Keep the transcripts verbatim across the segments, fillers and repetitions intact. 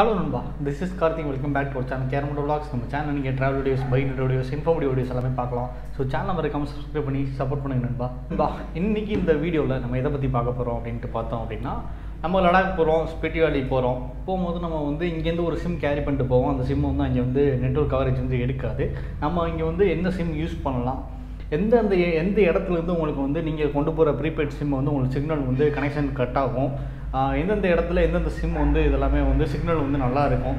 Hello Namba, this is Karthi. Welcome back to our channel K R MOTO Vlogs. Our channel is travel videos, bike videos, info videos. So channel number subscribe and support Namba. In this video, we are going to see we are Ladakh போறோம் ஸ்பெட்டியாலி போறோம் போயும்போது நம்ம வந்து இங்க இருந்து ஒரு SIM carry பண்ணிட்டு போவோம் அந்த SIM வந்து அங்க வந்து நெட்வொர்க் கவரேஜ் வந்து எடுக்காது நம்ம இங்க வந்து என்ன SIM யூஸ் பண்ணலாம் எந்த அந்த எந்த இடத்துல இருந்து உங்களுக்கு வந்து நீங்க கொண்டு போற ப்ரீபெய்ட் SIM வந்து உங்களுக்கு சிக்னல் வந்து கனெக்ஷன் கட் ஆகும் இந்த இந்த இடத்துல இந்த இந்த SIM வந்து இதெல்லாம் வந்து சிக்னல் வந்து நல்லா இருக்கும்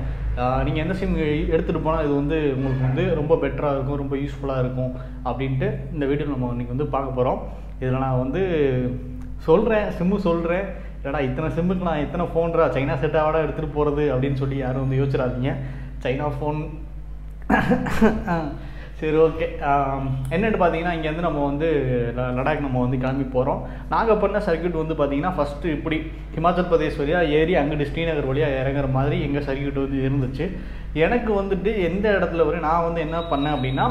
நீங்க என்ன SIM எடுத்துட்டு போனா இது வந்து உங்களுக்கு வந்து ரொம்ப பெட்டரா இருக்கும் ரொம்ப யூஸ்புல்லா இருக்கும் அப்படிட்டு இந்த வீடியோல நம்ம இன்னைக்கு வந்து பார்க்க போறோம் இதல நான் வந்து சொல்றேன் SIM சொல்றேன் I have a phone in China set. I have a phone in China phone. Okay. In the end, we have a circuit first. Himachal Pradesh area, circuit. எனக்கு வந்துட்டு எந்த இடத்துல வர நான் வந்து என்ன பண்ணேன் அப்படினா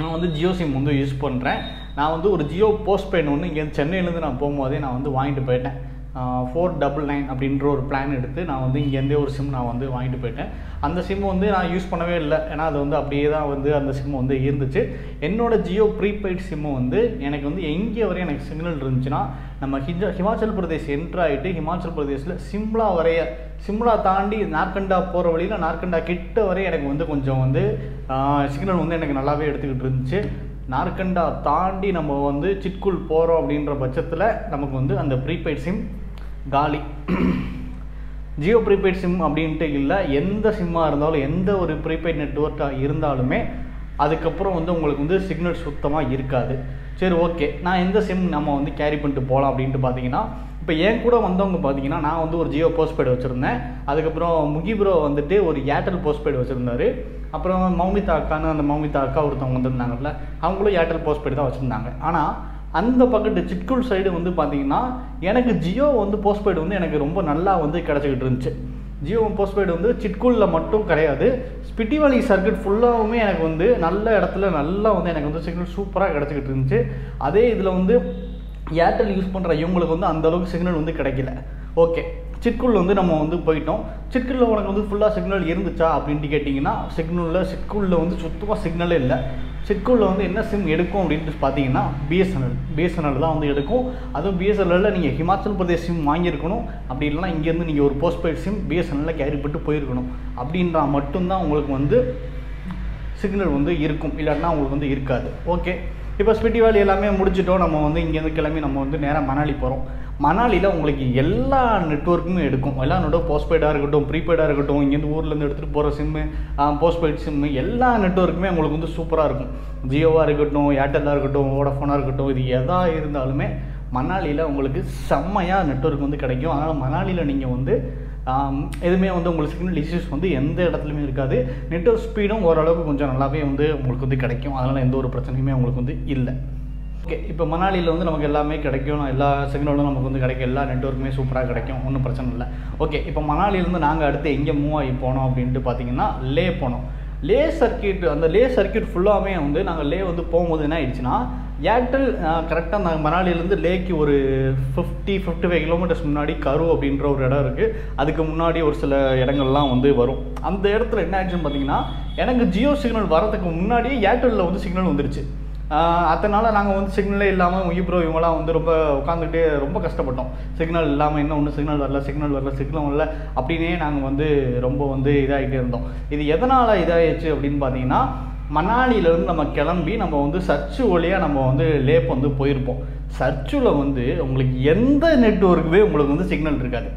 நான் வந்து Jio SIM வந்து யூஸ் பண்றேன். நான் வந்து ஒரு Jio postpaid ஒன்னு இங்க சென்னையில இருந்து நான் போகும்போது நான் வந்து வாங்கிட்டு போய்ட்டேன். Uh, four nine nine அப்படிங்கற ஒரு பிளான் எடுத்து நான் வந்து இங்க இருந்தே ஒரு SIM நான் வந்து வாங்கிட்டு போய்ட்டேன் அந்த SIM வந்து நான் யூஸ் பண்ணவே இல்ல ஏனா அது வந்து அப்படியே தான் வந்து அந்த SIM வந்து இருந்துச்சு என்னோட Jio prepaid SIM வந்து எனக்கு வந்து எங்க வரைய எனக்கு சிக்னல் இருந்துச்சுனா நம்ம ஹிமாச்சல் பிரதேஷ் என்ட்ரா ஆயிட்டு ஹிமாச்சல் பிரதேஷ்ல சிம்லா வரைய சிம்லா தாண்டி நார்கண்டா போற வழியில நார்கண்டா கிட்ட வரைய எனக்கு வந்து கொஞ்சம் வந்து சிக்னல் வந்து எனக்கு நல்லாவே எடுத்துக்கிட்டு இருந்துச்சு நார்கண்டா தாண்டி நம்ம வந்து சிட்குல் போறோம் அப்படிங்கற பட்சத்துல நமக்கு வந்து அந்த prepaid SIM Gali Jio prepaid SIM அப்படினு இல்ல எந்த சிம்மா இருந்தாலும் எந்த ஒரு prepaid network இருந்தாலுமே அதுக்கு அப்புறம் வந்து உங்களுக்கு வந்து சிக்னல் சுத்தமா இருக்காது சரி ஓகே நான் இந்த SIM நம்ம வந்து கேரி பண்ணிட்டு போலாம் அப்படினு பாத்தீங்கன்னா இப்போ ஏன் கூட வந்தவங்க பாத்தீங்கன்னா நான் வந்து ஒரு Jio postpaid வச்சிருந்தேன் அதுக்கு அப்புறம் முகி bro வந்துட்டு ஒரு Airtel postpaid வச்சிருந்தாரு அப்புறம் மௌமிதா அக்கான அந்த மௌமிதா அக்கா ஒருத்தவங்க வந்திருந்தாங்கல அவங்களும் Airtel postpaid தான் வச்சிருந்தாங்க ஆனா அந்த பக்கத்து சிட்குல் சைடு வந்து பாத்தீங்கன்னா எனக்கு Jio வந்து postpaid வந்து எனக்கு ரொம்ப நல்லா வந்து கிடைச்சிட்டு இருந்துச்சு Jio postpaid வந்து சிட்குல்ல மட்டும் கிடையாது ஸ்பிட்டிவாலி சர்க்கிட் ஃபுல்லாவுமே எனக்கு வந்து நல்ல இடத்துல நல்லா வந்து எனக்கு வந்து சிக்னல் சூப்பரா கிடைச்சிட்டு இருந்துச்சு அதே இதுல வந்து Airtel யூஸ் பண்ற இவங்களுக்கு வந்து அந்த அளவுக்கு சிக்னல் வந்து கிடைக்கல ஓகே சிட்குல் வந்து நம்ம வந்து போய்ட்டோம் சிட்குல்ல உங்களுக்கு வந்து ஃபுல்லா சிக்னல் இருந்துச்சா அப்படி இன்டிகேட்டிங்னா சிக்னல்ல சிட்குல்ல வந்து சுத்தமா சிக்னலே இல்ல சிட்குல்ல வந்து என்ன SIM எடுக்கும் அப்படினு பாத்தீங்கன்னா BSNL BSNL தான் வந்து எடுக்கும் அதுவும் BSNL ல நீங்க ஹிமாச்சல் பிரதேஷ் SIM வாங்கி இருக்கணும் அப்படி இல்லனா இங்க இருந்து நீங்க ஒரு postpaid SIM BSNL ல கேரி பண்ணிட்டு போய் இருக்கணும் அப்படின்றா மட்டும் தான் உங்களுக்கு வந்து சிக்னல் வந்து இருக்கும் இல்லன்னா உங்களுக்கு வந்து இருக்காது ஓகே இப்போ ஸ்பிட்டிவாலி எல்லாமே முடிச்சிட்டோம் நம்ம வந்து இங்க இருந்து கிளம்பி நம்ம வந்து நேரா மணாலி போறோம் மணாலில உங்களுக்கு எல்லா நெட்வொர்க்குமே எடுக்கும் எல்லா நோட postpaid-ஆ இருக்கட்டும் prepaid-ஆ இருக்கட்டும் இங்க இருந்து ஊர்ல இருந்து எடுத்துட்டு போற SIM postpaid SIM எல்லா நெட்வொர்க்குமே உங்களுக்கு வந்து சூப்பரா இருக்கும் Jio-வா இருக்கட்டும் Airtel-ஆ இருக்கட்டும் Vodafone-ஆ இருக்கட்டும் இது எதா இருந்தாலுமே மணாலில உங்களுக்கு செம்மயா நெட்வொர்க் வந்து கிடைக்கும் அதனால மணாலில நீங்க வந்து எதுமே வந்து உங்களுக்கு சிக்னல் இஷ்யூஸ் வந்து எந்த இடத்துலயுமே இருக்காது நெட்வொர்க் ஸ்பீடும் ஓரளவுக்கு கொஞ்சம் நல்லாவே வந்து உங்களுக்கு வந்து கிடைக்கும் அதனால எந்த ஒரு பிரச்சனையுமே உங்களுக்கு வந்து இல்ல ஓகே இப்போ மணாலில வந்து நமக்கு எல்லாமே கிடைக்கும் எல்லா சிக்னலும் நமக்கு வந்து கிடைக்கும் எல்லா நெட்வொர்க்குமே சூப்பரா கிடைக்கும் ஒண்ணும் பிரச்சனை இல்ல ஓகே இப்போ மணாலில இருந்து நாங்க அடுத்து எங்க மூவ் ஆகி போறோம் அப்படினு பாத்தீங்கன்னா லே போறோம் லே சர்க்கிட் அந்த லே சர்க்கிட் ஃபுல்லாமே வந்து நாங்க லே வந்து போயும்போது என்ன ஆயிடுச்சுனா Airtel கரெக்ட்டா நாங்க மணாலில இருந்து லேக்கு ஒரு fifty fifty-five கிலோமீட்டர்ஸ் முன்னாடி கரு அப்படிங்கற ஒரு இடம் இருக்கு அதுக்கு முன்னாடி ஒரு சில இடங்கள்லாம் வந்து வரும் அந்த இடத்துல என்ன ஆச்சுன்னு பாத்தீங்கன்னா எனக்கு Jio சிக்னல் வரதுக்கு முன்னாடி Airtel-ல வந்து சிக்னல் வந்துருச்சு அதனால நாங்க வந்து சிக்னலே இல்லாம முகி bro இவங்களா வந்து ரொம்ப உட்கார்ந்துட்டே ரொம்ப கஷ்டப்பட்டோம் சிக்னல் இல்லாம என்ன ஒண்ணு சிக்னல் வரல சிக்னல் வரல சிக்னல் வரல அப்படியே நாங்க வந்து ரொம்ப வந்து இதாயிட்டே இருந்தோம் இது எதனால இதாயிச்சு அப்படினு பாத்தீங்கன்னா மணாலில இருந்து நம்ம கிளம்பி நம்ம வந்து சர்ச்சு ஒளியா நம்ம வந்து லேப் வந்து போயிருப்போம் சர்ச்சுல வந்து உங்களுக்கு எந்த நெட்வொர்க்குமே உங்களுக்கு வந்து சிக்னல் இருக்காது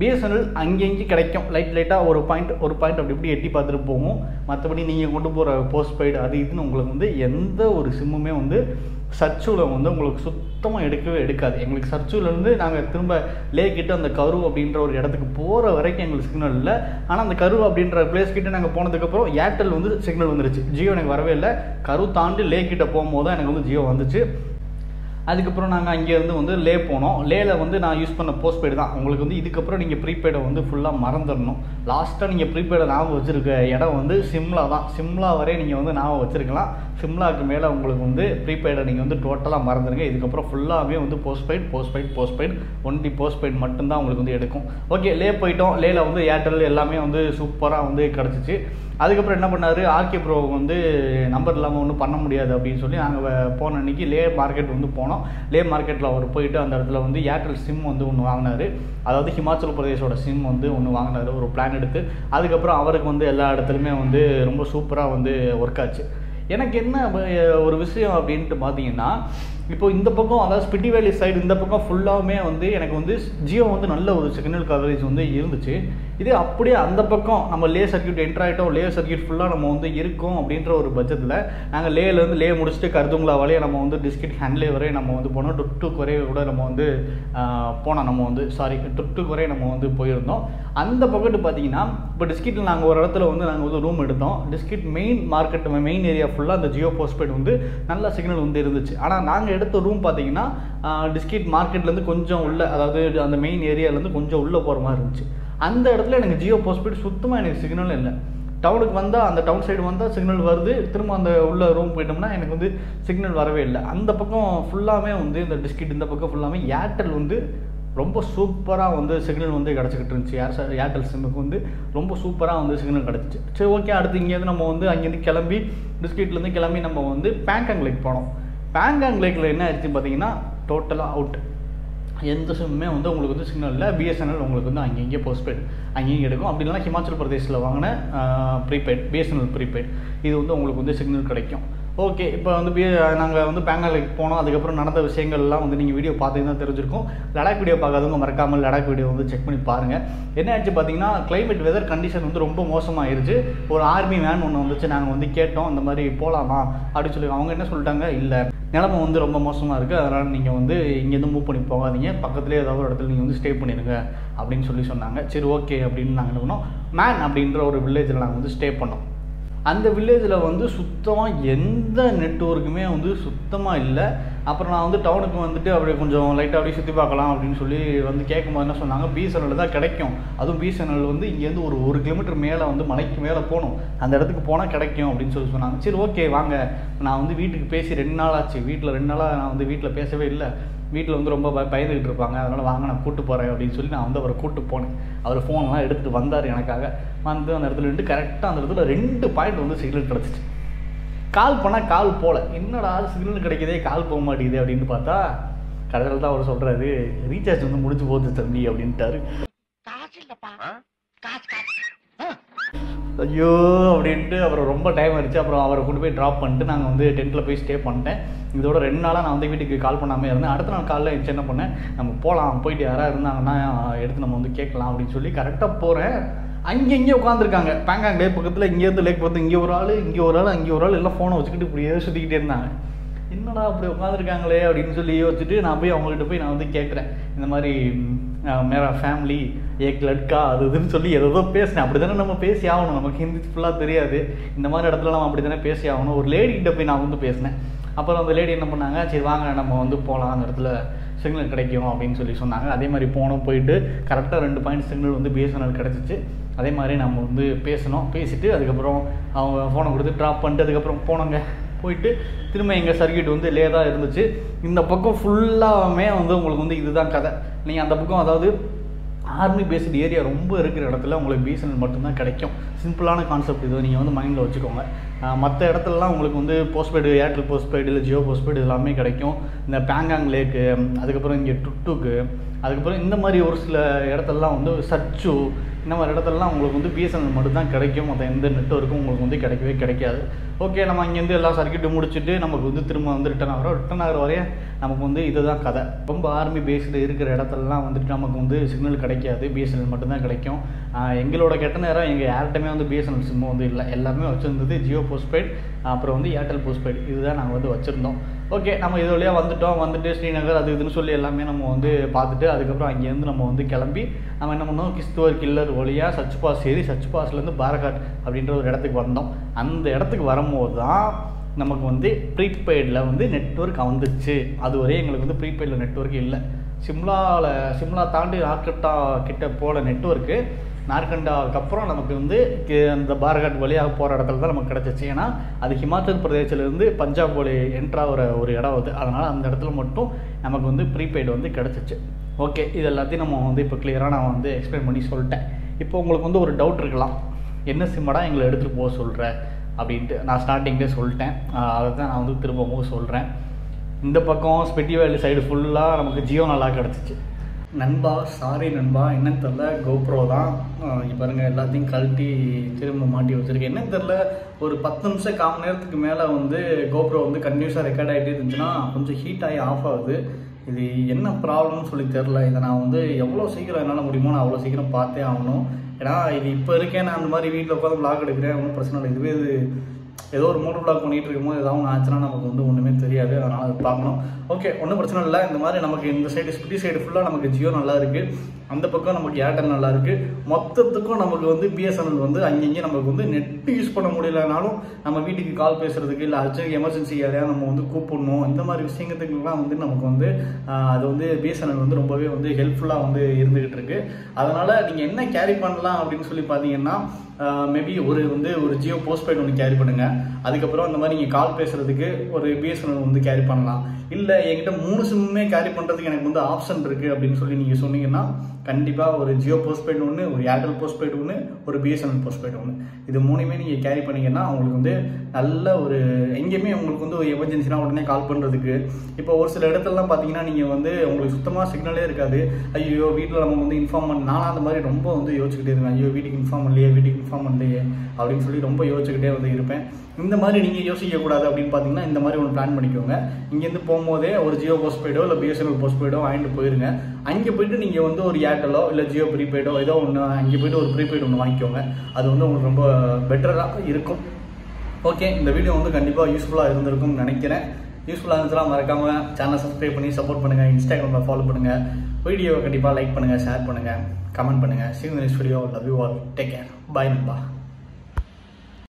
BSNL அங்கங்க கிடைக்கும் லைட் லைட்டா ஒரு பாயிண்ட் ஒரு பாயிண்ட் அப்படி இப்படி எட்டி பாத்துட்டு போவும் மத்தபடி நீங்க கொண்டு போற postpaid அது இதுன்னு உங்களுக்கு வந்து எந்த ஒரு சிம்முமே வந்து சர்ச்சுல வந்து உங்களுக்கு சுத்தமா எடுக்கவே எடுக்காது உங்களுக்கு சர்ச்சுல இருந்து நாங்க திரும்ப லே கிட்ட அந்த கரு அப்படிங்கற ஒரு இடத்துக்கு போற வரைக்கும் எங்களுக்கு சிக்னல் இல்ல ஆனா அந்த கரு அப்படிங்கற place கிட்ட நாங்க போனதுக்கு அப்புறம் Airtel வந்து சிக்னல் வந்துருச்சு Jio எனக்கு வரவே இல்ல கரு தாண்டி லே கிட்ட போயும்போது எனக்கு வந்து Jio வந்துச்சு அதுக்கப்புறம் நாங்கள் அங்கேருந்து வந்து லே போனோம். லேல வந்து நான் யூஸ் பண்ண போஸ்ட்பெய்டு தான். உங்களுக்கு வந்து இதுக்கப்புறம் நீங்கள் ப்ரீபெய்டை வந்து ஃபுல்லாக மறந்துடணும். லாஸ்ட்டாக நீங்கள் ப்ரீபெய்டை ஞாபகம் வச்சுருக்க இடம் வந்து சிம்லா தான். சிம்லா வரையே நீங்கள் வந்து ஞாபகம் வச்சுருக்கலாம். சிம்லாவுக்கு மேலே உங்களுக்கு வந்து ப்ரீபெய்டை நீங்கள் வந்து டோட்டலாக மறந்துடுங்க. இதுக்கப்புறம் ஃபுல்லாகவே வந்து postpaid postpaid postpaid only postpaid மட்டும்தான் உங்களுக்கு வந்து எடுக்கும். ஓகே, லே போயிட்டோம். லேல வந்து ஏர்டெல் எல்லாமே வந்து சூப்பராக வந்து கிடச்சிச்சு. அதுக்கப்புறம் என்ன பண்ணார், ஆர்கே ப்ரோ வந்து நம்பர் இல்லாமல் ஒன்றும் பண்ண முடியாது அப்படின்னு சொல்லி நாங்கள் போன அன்றைக்கி லே மார்க்கெட் வந்து போனோம். லே மார்க்கெட்டில் அவர் போயிட்டு அந்த இடத்துல வந்து ஏர்டெல் சிம் வந்து ஒன்று வாங்கினார். அதாவது ஹிமாச்சல் பிரதேஷோட சிம் வந்து ஒன்று வாங்கினார் ஒரு பிளான் எடுத்து. அதுக்கப்புறம் அவருக்கு வந்து எல்லா இடத்துலையுமே வந்து ரொம்ப சூப்பராக வந்து ஒர்க் ஆச்சு. எனக்கு என்ன ஒரு விஷயம் அப்படின்ட்டு பார்த்தீங்கன்னா, இப்போது இந்த பக்கம் அதாவது ஸ்பிட்டிவேலி சைடு இந்த பக்கம் ஃபுல்லாகவுமே வந்து எனக்கு வந்து ஜியோ வந்து நல்ல ஒரு சிக்னல் கவரேஜ் வந்து இருந்துச்சு. இதே அப்படியே அந்த பக்கம் நம்ம லே சர்க்யூட் என்ட்ரு ஆகிட்டோம். லே சர்க்யூட் ஃபுல்லாக நம்ம வந்து இருக்கோம் அப்படின்ற ஒரு பட்ஜெட்டில் நாங்கள் லேலேருந்து லே முடிச்சுட்டு கர்துங்களா வரையே நம்ம வந்து டிஸ்ட்ரிக்ட் ஹேண்ட்லே வரையே நம்ம வந்து போனோம். டுட்டுக்கு வரைய கூட நம்ம வந்து போனோம். நம்ம வந்து சாரி டுட்டுக்கு வரையே நம்ம வந்து போயிருந்தோம். அந்த பக்கத்து பார்த்தீங்கன்னா இப்போ டிஸ்ட்ரிக்ட்டில் நாங்கள் ஒரு இடத்துல வந்து நாங்கள் வந்து ரூம் எடுத்தோம். District main market main area ஃபுல்லாக அந்த ஜியோ போஸ்ட்பெய்ட் வந்து நல்ல சிக்னல் வந்து இருந்துச்சு. ஆனால் நாங்கள் எடுத்த ரூம் பார்த்தீங்கன்னா டிஸ்ட்ரிக்ட் மார்க்கெட்லேருந்து கொஞ்சம் உள்ளே, அதாவது அந்த மெயின் ஏரியாவிலேருந்து கொஞ்சம் உள்ளே போகிற மாதிரி இருந்துச்சு. அந்த இடத்துல எனக்கு ஜியோ போஸ்ட்பெய்ட் சுத்தமாக எனக்கு சிக்னல் இல்லை. டவுனுக்கு வந்தால் அந்த டவுன் சைடு வந்தால் சிக்னல் வருது, திரும்ப அந்த உள்ள ரூம் போயிட்டோம்னா எனக்கு வந்து சிக்னல் வரவே இல்லை. அந்த பக்கம் ஃபுல்லாமே வந்து இந்த டிஸ்ட்ரிக்ட் இந்த பக்கம் ஃபுல்லாமே ஏர்டெல் வந்து ரொம்ப சூப்பராக வந்து சிக்னல் வந்து கிடச்சிக்கிட்டு இருந்துச்சு. ஏர் சார் ஏர்டெல் சிம்முக்கு வந்து ரொம்ப சூப்பராக வந்து சிக்னல் கிடச்சிச்சு. சரி, ஓகே. அடுத்து இங்கேருந்து நம்ம வந்து அங்கேருந்து கிளம்பி டிஸ்ட்ரிக்ட்லேருந்து கிளம்பி நம்ம வந்து பேங்காங் லேக் போனோம். பேங்காங் லேக்கில் என்ன ஆயிடுச்சு பார்த்தீங்கன்னா, டோட்டலாக அவுட். எந்த சிம்முமே வந்து உங்களுக்கு வந்து சிக்னல் இல்லை. பிஎஸ்என்எல் உங்களுக்கு வந்து அங்கே இங்கே போஸ்ட்பெய்ட் அங்கேயும் எடுக்கும். அப்படி இல்லைனா ஹிமாச்சல் பிரதேஷில் வாங்கின ப்ரீபெய்ட் பிஎஸ்என்எல் ப்ரீபெய்ட் இது வந்து உங்களுக்கு வந்து சிக்னல் கிடைக்கும். ஓகே, இப்போ வந்து பி நாங்கள் வந்து பேங்காங்லேக்கு போனோம். அதுக்கப்புறம் நடந்த விஷயங்கள்லாம் வந்து நீங்கள் வீடியோ பார்த்துக்கிட்டு தான் தெரிஞ்சிருக்கும். லடாக் வீடியோ பார்க்காதவங்க மறக்காமல் லடாக் வீடியோ வந்து செக் பண்ணி பாருங்கள். என்ன ஆச்சு பார்த்தீங்கன்னா, கிளைமேட் வெதர் கண்டிஷன் வந்து ரொம்ப மோசமாகிடுச்சு. ஒரு ஆர்மி வேன் ஒன்று வந்துச்சு. நாங்கள் வந்து கேட்டோம் இந்த மாதிரி போகலாமா அப்படின்னு சொல்லி. அவங்க என்ன சொல்லிட்டாங்க, இல்லை நிலமை வந்து ரொம்ப மோசமாக இருக்குது, அதனால் நீங்கள் வந்து இங்கேருந்து மூவ் பண்ணி போகாதீங்க, பக்கத்துலேயே ஏதாவது ஒரு இடத்துல நீங்கள் வந்து ஸ்டே பண்ணிடுங்க அப்படின்னு சொல்லி சொன்னாங்க. சரி, ஓகே அப்படின்னு நாங்கள் என்ன பண்ணோம், மேன் அப்படின்ற ஒரு வில்லேஜில் நாங்கள் வந்து ஸ்டே பண்ணோம். அந்த வில்லேஜில் வந்து சுத்தமாக எந்த நெட்வொர்க்குமே வந்து சுத்தமாக இல்லை. அப்புறம் நான் வந்து டவுனுக்கு வந்துட்டு அப்படியே கொஞ்சம் லைட்டாக அப்படியே சுற்றி பார்க்கலாம் அப்படின்னு சொல்லி வந்து கேட்கும்போது என்ன சொன்னாங்க, பிஎஸ்என்எல் தான் கிடைக்கும். அதுவும் பிஎஸ்என்எல் வந்து இங்கேருந்து ஒரு ஒரு கிலோமீட்டர் மேலே வந்து மலைக்கு மேலே போகணும், அந்த இடத்துக்கு போனால் கிடைக்கும் அப்படின்னு சொல்லி சொன்னாங்க. சரி, ஓகே வாங்க. நான் வந்து வீட்டுக்கு பேசி ரெண்டு நாள் ஆச்சு. வீட்டில் ரெண்டு நாளாக நான் வந்து வீட்டில் பேசவே இல்லை. வீட்டில் வந்து ரொம்ப பயந்துகிட்டு இருப்பாங்க. அதனால் வாங்க நான் கூப்பிட்டு போகிறேன் அப்படின்னு சொல்லி நான் வந்து அவரை கூப்பிட்டு போனேன். அவர் ஃபோன்லாம் எடுத்துகிட்டு வந்தார் எனக்காக. வந்து அந்த இடத்துல ரெண்டு கரெக்டாக அந்த இடத்துல ரெண்டு பாயிண்ட் வந்து சிக்னல் கிடச்சிச்சு. கால் பண்ணால் கால் போகல. என்னடா சிக்னல் கிடைக்கிதே கால் போக மாட்டேங்குது அப்படின்னு பார்த்தா, கடையில் தான் அவர் சொல்கிறாரு, ரீசார்ஜ் வந்து முடிஞ்சு போகுது தம்பி அப்படின்ட்டாரு. ஐயோ அப்படின்ட்டு அப்புறம் ரொம்ப டைம் ஆயிடுச்சு. அப்புறம் அவரை கொண்டு போய் ட்ராப் பண்ணிட்டு நாங்கள் வந்து டென்ட்டில் போய் ஸ்டே பண்ணிட்டேன். இதோட ரெண்டு நாளாக நான் வந்து வீட்டுக்கு கால் பண்ணாமல் இருந்தேன். அடுத்த நாள் காலையில் எச்சு என்ன பண்ணேன், நம்ம போகலாம், போயிட்டு யாராக இருந்தாங்கன்னா எடுத்து நம்ம வந்து கேட்கலாம் அப்படின்னு சொல்லி கரெக்டாக போகிறேன். அங்கே இங்கே உட்காந்துருக்காங்க பேங்காங் லேக் பக்கத்தில். இங்கேருந்து லேக் பார்த்து இங்கே ஒரு ஆள் இங்கே ஒரு ஆள் அங்கே ஒரு ஆள் எல்லாம் ஃபோனை வச்சுக்கிட்டு இப்படியே சுற்றிக்கிட்டே இருந்தாங்க. என்னடா அப்படி உட்காந்துருக்காங்களே அப்படின்னு சொல்லி யோசிச்சுட்டு நான் போய் அவங்கள்ட்ட போய் நான் வந்து கேட்குறேன். இந்த மாதிரி மேரா ஃபேமிலி ஏக் லட்கா அது இதுன்னு சொல்லி எதோ பேசினேன். அப்படி தானே நம்ம பேசி ஆகணும், நமக்கு ஹிந்தி ஃபுல்லாக தெரியாது. இந்த மாதிரி இடத்துல நம்ம அப்படி தானே பேசி ஆகணும். ஒரு லேடிக்கிட்ட போய் நான் வந்து பேசினேன். அப்புறம் அந்த லேடி என்ன பண்ணாங்க, சரி வாங்க நம்ம வந்து போகலாம், அந்த இடத்துல சிக்னல் கிடைக்கும் அப்படின்னு சொல்லி சொன்னாங்க. அதே மாதிரி போனோம். போயிட்டு கரெக்டாக ரெண்டு பாயிண்ட் சிக்னல் வந்து பிஎஸ்என்எல் கிடச்சிச்சு. அதே மாதிரி நம்ம வந்து பேசினோம். பேசிவிட்டு அதுக்கப்புறம் அவங்க ஃபோனை கொடுத்து ட்ராப் பண்ணிட்டு அதுக்கப்புறம் போனோங்க. போயிட்டு திரும்ப எங்கள் சர்க்யூட் வந்து லே தான் இருந்துச்சு. இந்த பக்கம் ஃபுல்லாகவே வந்து உங்களுக்கு வந்து இதுதான் கதை. நீங்கள் அந்த பக்கம் அதாவது ஆர்மி பேஸ்டு ஏரியா ரொம்ப இருக்கிற இடத்துல உங்களுக்கு பிஎஸ்என்எல் மட்டும்தான் கிடைக்கும். சிம்பிளான கான்செப்ட் இது, நீங்கள் வந்து மைண்டில் வச்சுக்கோங்க. மற்ற இடத்துலலாம் உங்களுக்கு வந்து போஸ்ட்பெய்டு ஏர்டெல் போஸ்ட்பெய்டு இல்லை ஜியோ போஸ்ட்பெய்டு எல்லாமே கிடைக்கும். இந்த பேங்காங் லேக்கு, அதுக்கப்புறம் இங்கே டுட்டுக்கு, அதுக்கப்புறம் இந்த மாதிரி ஒரு சில இடத்துலலாம் வந்து சச்சு இந்த மாதிரி இடத்துலலாம் உங்களுக்கு வந்து பிஎஸ்என்எல் மட்டும்தான் கிடைக்கும். மற்ற எந்த நெட்வொர்க்கும் உங்களுக்கு வந்து கிடைக்கவே கிடைக்காது. ஓகே, நம்ம இங்கேருந்து எல்லா சர்க்கியூட்டும் முடிச்சுட்டு நமக்கு வந்து திரும்ப வந்து ரிட்டர்ன் ஆகிறோம். ரிட்டர்ன் ஆகிற வரையே நமக்கு வந்து இதுதான் கதை. ரொம்ப ஆர்மி பேஸ்டு இருக்கிற இடத்துலலாம் வந்துட்டு நமக்கு வந்து சிக்னல் கிடைக்காது, பிஎஸ்என்எல் மட்டும்தான் கிடைக்கும். எங்களோட கெட்ட நேரம் எங்கள் யார்கிட்டமே வந்து பிஎஸ்என்எல் சிம்மும் வந்து இல்லை. எல்லாமே வச்சுருந்தது ஜியோ போஸ்ட்பெய்ட், அப்புறம் வந்து ஏர்டெல் போஸ்ட்பெய்ட், இதுதான் நாங்கள் வந்து வச்சுருந்தோம். ஓகே, நம்ம இது வழியாக வந்துவிட்டோம். வந்துட்டு ஸ்ரீநகர் அது இதுன்னு சொல்லி எல்லாமே நம்ம வந்து பார்த்துட்டு அதுக்கப்புறம் அங்கேருந்து நம்ம வந்து கிளம்பி நம்ம என்ன பண்ணோம், கிஸ்துவர் கில்லர் வழியாக சர்ச் பாஸ் ஏறி சர்ச் பாஸ்லேருந்து பாரகாட் அப்படின்ற ஒரு இடத்துக்கு வந்தோம். அந்த இடத்துக்கு வரும்போது தான் நமக்கு வந்து ப்ரீபெய்டில் வந்து நெட்வொர்க் வந்துச்சு. அது ஒரே எங்களுக்கு வந்து ப்ரீபெய்டில் நெட்வொர்க் இல்லை. சிம்லாவில் சிம்லா தாண்டி நார்கண்டா கிட்டே போகிற நெட்வொர்க்கு நார்கண்டாவுக்கப்புறம் நமக்கு வந்து இந்த பாரகாட் வழியாக போகிற இடத்துல தான் நமக்கு கிடச்சிச்சு. ஏன்னா அது ஹிமாச்சல் பிரதேசிலேருந்து பஞ்சாப் வழி என்ட்ராகிற ஒரு இடம் வருது. அதனால் அந்த இடத்துல மட்டும் நமக்கு வந்து ப்ரீபெய்டு வந்து கிடச்சிச்சு. ஓகே, இது எல்லாத்தையும் நம்ம வந்து இப்போ கிளியராக நான் வந்து எக்ஸ்பிளைன் பண்ணி சொல்லிட்டேன். இப்போ உங்களுக்கு வந்து ஒரு டவுட் இருக்கலாம், என்ன சிம்மடா எங்களை எடுத்துகிட்டு போக சொல்கிறேன் அப்படின்ட்டு. நான் ஸ்டார்டிங்லேயே சொல்லிட்டேன், அதை தான் நான் வந்து திரும்பவும் சொல்கிறேன். இந்த பக்கம் ஸ்பெட்டிவேலி சைடு ஃபுல்லாக நமக்கு ஜியோ நல்லா கிடச்சிச்சு. நண்பா சாரி நண்பா, என்னன்னு தெரில, கோப்ரோ தான் இப்போ இருங்க எல்லாத்தையும் கழட்டி திரும்ப மாட்டி வச்சுருக்கேன். என்னன்னு தெரில, ஒரு பத்து நிமிஷம் கால் நேரத்துக்கு மேலே வந்து கோப்ரோ வந்து கன்டினியூஸாக ரெக்கார்ட் ஆகிட்டே இருந்துச்சுன்னா கொஞ்சம் ஹீட் ஆகி ஆஃப் ஆகுது. இது என்ன ப்ராப்ளம்னு சொல்லி தெரில. இதை நான் வந்து எவ்வளோ சீக்கிரம் என்னால் முடியுமோ நான் அவ்வளோ சீக்கிரம் பார்த்தே ஆகணும். ஏன்னா இது இப்போ இருக்கேன் நான் அந்த மாதிரி வீட்டில் உட்காந்து விளாக் எடுக்கிறேன், ஒன்றும் பிரச்சனை இல்லை. இதுவே இது ஏதோ ஒரு மோட்டர் விளாக் பண்ணிகிட்டு இருக்கும்போது ஏதாவது ஒன்று ஆச்சுன்னா நமக்கு வந்து ஒன்றுமே தெரியாது. அதனால் அது பார்க்கணும். ஓகே, ஒன்றும் பிரச்சனை இல்லை. இந்த மாதிரி நமக்கு இந்த சைடு ஸ்பிட்டி சைடு ஃபுல்லாக நமக்கு ஜியோ நல்லா இருக்குது, அந்த பக்கம் நமக்கு ஏர்டெல் நல்லா இருக்குது. மொத்தத்துக்கும் நமக்கு வந்து பிஎஸ்என்எல் வந்து அங்கங்கே நமக்கு வந்து நெட்டு யூஸ் பண்ண முடியலனாலும் நம்ம வீட்டுக்கு கால் பேசுகிறதுக்கு இல்லை அர்ஜென்ட் எமர்ஜென்சி யாரையாக நம்ம வந்து கூப்பிடணும், இந்த மாதிரி விஷயத்துக்குலாம் வந்து நமக்கு வந்து அது வந்து பிஎஸ்என்எல் வந்து ரொம்பவே வந்து ஹெல்ப்ஃபுல்லாக வந்து இருந்துகிட்டு இருக்குது. அதனால் நீங்கள் என்ன கேரி பண்ணலாம் அப்படின்னு சொல்லி பார்த்தீங்கன்னா, மேபி ஒரு வந்து ஒரு ஜியோ போஸ்ட்பெய்டு ஒன்று கேரி பண்ணுங்கள். அதுக்கப்புறம் இந்த மாதிரி நீங்கள் கால் பேசுகிறதுக்கு ஒரு பிஎஸ்என்எல் வந்து கேரி பண்ணலாம். இல்லை என்கிட்ட மூணு சிம்முமே கேரி பண்ணுறதுக்கு எனக்கு வந்து ஆப்ஷன் இருக்குது அப்படின்னு சொல்லி நீங்கள் சொன்னீங்கன்னா கண்டிப்பாக ஒரு ஜியோ போஸ்ட்பெய்டு ஒன்று, ஒரு ஏர்டெல் போஸ்ட்பெய்டு ஒன்று, ஒரு பிஎஸ்என்எல் போஸ்ட்பெய்டு ஒன்று, இது மூணுமே நீங்கள் கேரி பண்ணிங்கன்னா உங்களுக்கு வந்து நல்ல ஒரு எங்கேயுமே உங்களுக்கு வந்து ஒரு எமர்ஜென்சினா உடனே கால் பண்ணுறதுக்கு. இப்போ ஒரு சில இடத்துலலாம் பார்த்தீங்கன்னா நீங்கள் வந்து உங்களுக்கு சுத்தமாக சிக்னலே இருக்காது. ஐயோ வீட்டில் நம்ம வந்து இன்ஃபார்ம் பண்ண, நானும் அந்த மாதிரி ரொம்ப வந்து யோசிச்சுக்கிட்டே இருந்தேன். ஐயோ வீட்டுக்கு இன்ஃபார்ம் பண்ணலையே வீட்டுக்கு இன்ஃபார்ம் பண்ணலையே அப்படின்னு சொல்லி ரொம்ப யோசிச்சுக்கிட்டே வந்து இருப்பேன். இந்த மாதிரி நீங்கள் யோசிக்கக்கூடாது அப்படின்னு பார்த்தீங்கன்னா இந்த மாதிரி ஒன்று பிளான் பண்ணிக்கோங்க. இங்கேருந்து போகும்போதே ஒரு ஜியோ போஸ்ட்பெய்டோ இல்லை பிஎஸ்என்எல் போஸ்ட்பெய்டோ வாங்கிட்டு போயிருங்க. அங்கே போய்ட்டு நீங்கள் வந்து ஒரு ஏர்டெலோ இல்லை ஜியோ ப்ரீபெய்டோ ஏதோ ஒன்று அங்கே போய்ட்டு ஒரு ப்ரீபெய்டு ஒன்று வாங்கிக்கோங்க. அது வந்து உங்களுக்கு ரொம்ப பெட்டராக இருக்கும். ஓகே, இந்த வீடியோ வந்து கண்டிப்பாக யூஸ்ஃபுல்லாக இருந்திருக்கும்னு நினைக்கிறேன். யூஸ்ஃபுல்லாக இருந்துச்சுலாம் மறக்காமல் சேனல் சப்ஸ்கிரைப் பண்ணி சப்போர்ட் பண்ணுங்கள். இன்ஸ்டாகிராமில் ஃபாலோ பண்ணுங்கள். வீடியோவை கண்டிப்பாக லைக் பண்ணுங்கள், ஷேர் பண்ணுங்கள், கமெண்ட் பண்ணுங்கள். See you in the next video. Love you all, take care, by.